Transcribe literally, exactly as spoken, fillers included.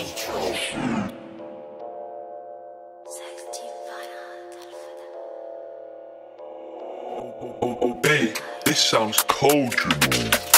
Oh, oh, oh, hey, this sounds cold, you know.